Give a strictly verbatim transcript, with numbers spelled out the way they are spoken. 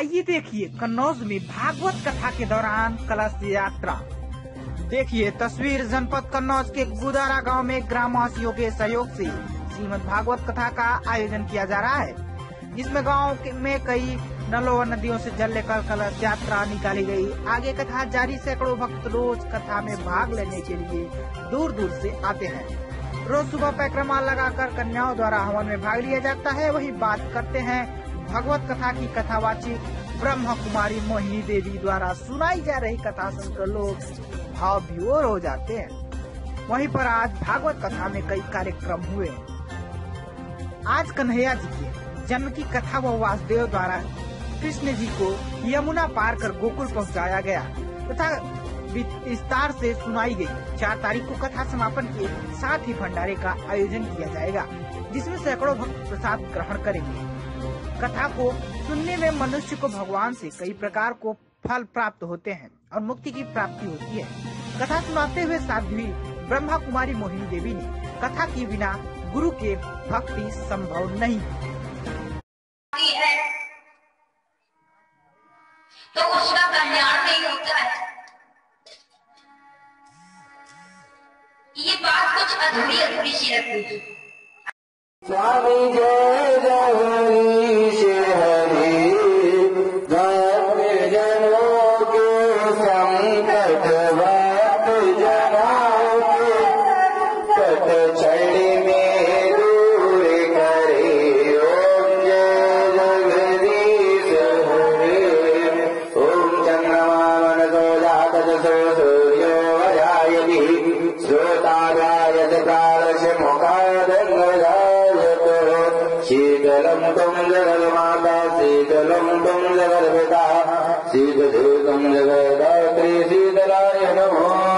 आइए देखिए कन्नौज में भागवत कथा के दौरान कलश यात्रा। देखिए तस्वीर जनपद कन्नौज के गुदारा गांव में ग्रामवासियों के सहयोग से श्रीमद भागवत कथा का आयोजन किया जा रहा है, जिसमें गांव में कई नलों व नदियों से जल लेकर कलश यात्रा निकाली गई। आगे कथा जारी, सैकड़ों भक्त रोज कथा में भाग लेने के लिए दूर दूर से आते हैं। रोज सुबह परिक्रमा लगाकर कन्याओं द्वारा हवन में भाग लिया जाता है। वही बात करते हैं भगवत कथा की कथावाची ब्रह्म कुमारी मोहिनी देवी द्वारा सुनाई जा रही कथा सुनकर लोग भाव विभोर हो जाते हैं। वहीं पर आज भागवत कथा में कई कार्यक्रम हुए। आज कन्हैया जी के जन्म की कथा व वासुदेव द्वारा कृष्ण जी को यमुना पार कर गोकुल पहुँचाया गया तथा विस्तार से सुनाई गई। चार तारीख को कथा समापन के साथ ही भंडारे का आयोजन किया जाएगा, जिसमें सैकड़ों भक्त प्रसाद ग्रहण करेंगे। कथा को सुनने में मनुष्य को भगवान से कई प्रकार को फल प्राप्त होते हैं और मुक्ति की प्राप्ति होती है। कथा सुनाते हुए साध्वी ब्रह्मा कुमारी मोहिनी देवी ने कथा के बिना गुरु के भक्ति संभव नहीं है, तो उसका कल्याण नहीं होता है। ये बात कुछ अधूरी अधूरी सी लगती है। स्वामी जय जय हरी से हरी जग जनों के संकट बात जगाओ के कट छड़ी में दूर करे। ओम जय जगदीश हरे ओम चंद्रमा मन सो जात सो सूर्यो अजाय भी शीतलम तुम जगन्माता शीतलम तुम जगन्पिता शीतधूतम जगदात्री शीतलाय नमः।